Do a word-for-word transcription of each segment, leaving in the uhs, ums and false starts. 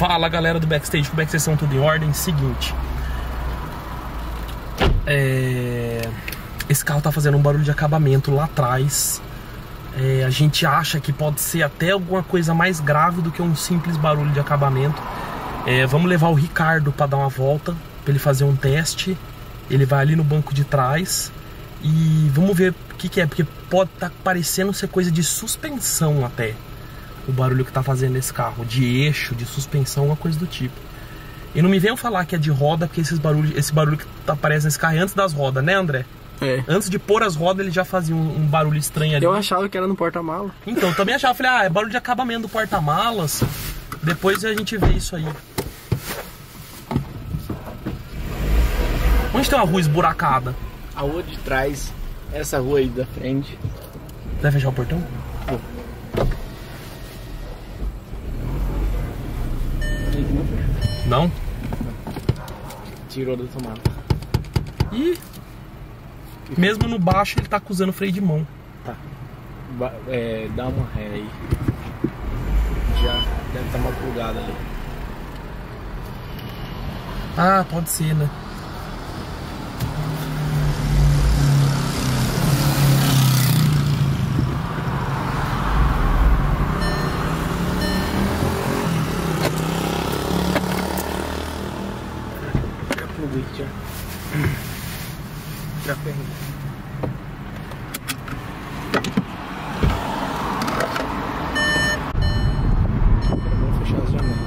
Fala, galera do Backstage, como é que vocês estão? Tudo em ordem? Seguinte, é... esse carro tá fazendo um barulho de acabamento lá atrás. É, a gente acha que pode ser até alguma coisa mais grave do que um simples barulho de acabamento. É, vamos levar o Ricardo para dar uma volta, para ele fazer um teste. Ele vai ali no banco de trás e vamos ver o que, que é, porque pode estar tá parecendo ser coisa de suspensão até. O barulho que tá fazendo esse carro, de eixo, de suspensão, uma coisa do tipo. E não me venham falar que é de roda, porque esses barulhos, esse barulho que aparece nesse carro é antes das rodas, né, André? É. Antes de pôr as rodas, ele já fazia um, um barulho estranho ali. Eu achava que era no porta-malas. Então, eu também achava, falei, ah, é barulho de acabamento do porta-malas. Depois a gente vê isso aí. Onde tem uma rua esburacada? A rua de trás, essa rua aí da frente. Vai fechar o portão? Vou. Não? Tirou da tomada. E mesmo no baixo ele tá acusando freio de mão. Tá. Ba é, dá uma ré aí. Já deve estar tá uma pulgada ali. Ah, pode ser, né? Já ferrei. Vamos fechar as janelas.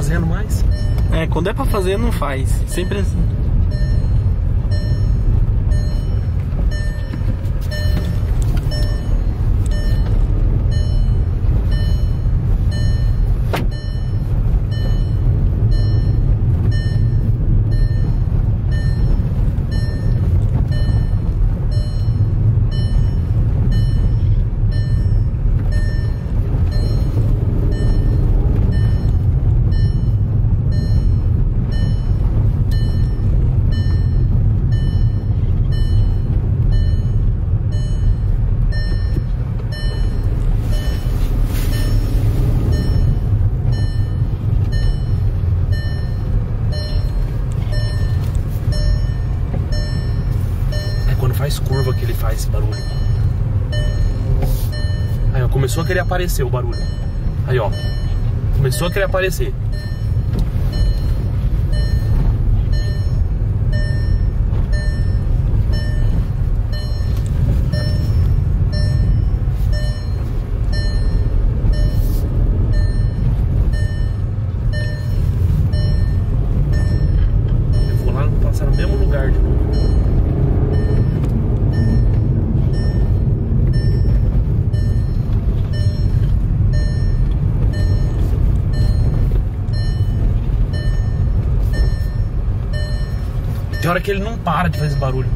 Fazendo mais? É, quando é pra fazer não faz, sempre assim. Curva que ele faz esse barulho. Aí ó, começou a querer aparecer o barulho. Aí ó, começou a querer aparecer. Eu vou lá passar no mesmo lugar de novo. Tem hora que ele não para de fazer barulho.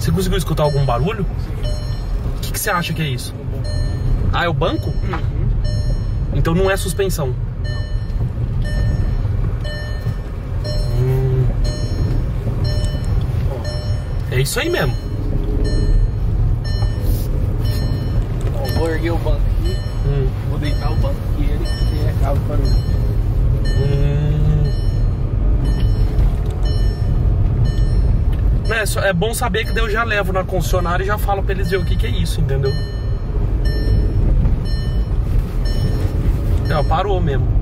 Você conseguiu escutar algum barulho? Sim. O que, que você acha que é isso? Ah, é o banco? Uhum. Então não é suspensão. É isso aí mesmo. Então, vou erguer o banco aqui. Hum. Vou deitar o banco aqui, ele, ele acaba o barulho. Hum. É, só, é bom saber que daí eu já levo na concessionária e já falo pra eles ver o que, que é isso, entendeu? Não, parou mesmo.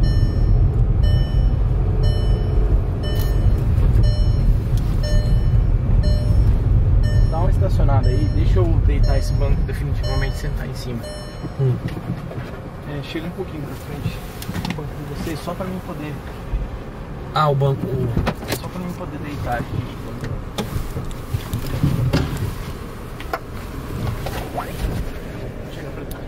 Dá uma estacionada aí, deixa eu deitar esse banco definitivamente e sentar em cima. Hum. É, chega um pouquinho pra frente de vocês, só pra mim poder... Ah, o banco... Só pra mim poder deitar aqui. Chega pra cá.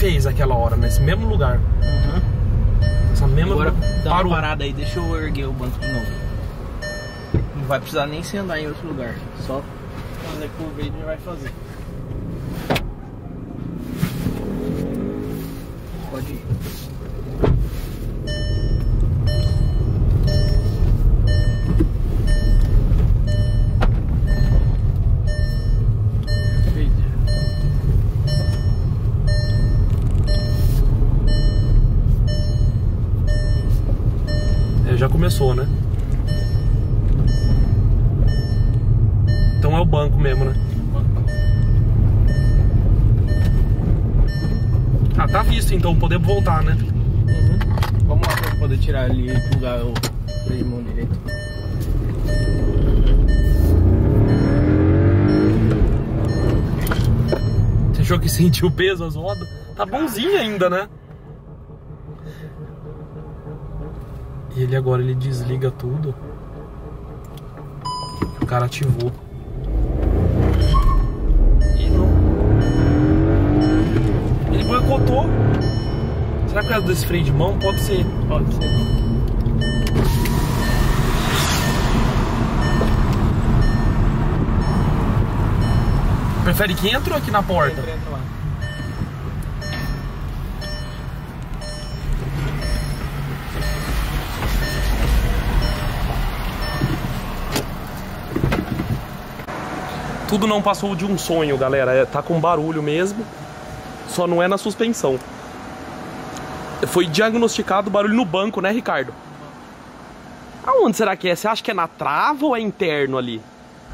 Fez aquela hora, nesse mesmo lugar. Uhum. Essa mesma... Agora dá uma parada aí, deixa eu erguer o banco de novo. Não vai precisar nem se andar em outro lugar, só fazer com o vídeo e vai fazer. Pode ir. Começou, né? Então é o banco mesmo, né? Ah, tá visto, então podemos voltar, né? Uhum. Vamos lá pra poder tirar ali e plugar o freio de mão direito. Você achou que sentiu o peso as rodas? Tá bonzinho ainda, né? E ele agora ele desliga tudo. O cara ativou. E não. Ele boicotou. Será que é desse freio de mão? Pode ser. Pode ser. Prefere que entre ou aqui na porta? Entra, entra lá. Tudo não passou de um sonho, galera. É, tá com barulho mesmo, só não é na suspensão. Foi diagnosticado barulho no banco, né, Ricardo? Aonde será que é? Você acha que é na trava ou é interno ali?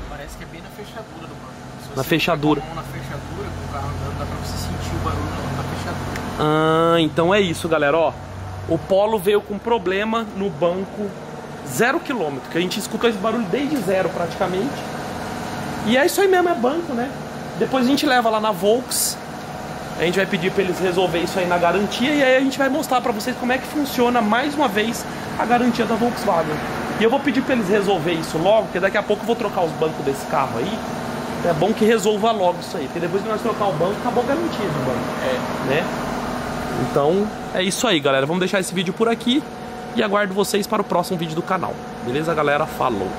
Parece que é bem na fechadura do banco. Na fechadura. Na fechadura, com o carro andando, dá pra você sentir o barulho na fechadura. Ah, então é isso, galera. Ó, o Polo veio com problema no banco zero quilômetro, que a gente escuta esse barulho desde zero praticamente. E é isso aí mesmo, é banco, né? Depois a gente leva lá na Volks. A gente vai pedir pra eles resolver isso aí na garantia. E aí a gente vai mostrar pra vocês como é que funciona mais uma vez a garantia da Volkswagen. E eu vou pedir pra eles resolver isso logo, porque daqui a pouco eu vou trocar os bancos desse carro aí. É bom que resolva logo isso aí, porque depois que nós trocar o banco, acabou a garantia do banco. É, né? Então é isso aí, galera. Vamos deixar esse vídeo por aqui. E aguardo vocês para o próximo vídeo do canal. Beleza, galera? Falou!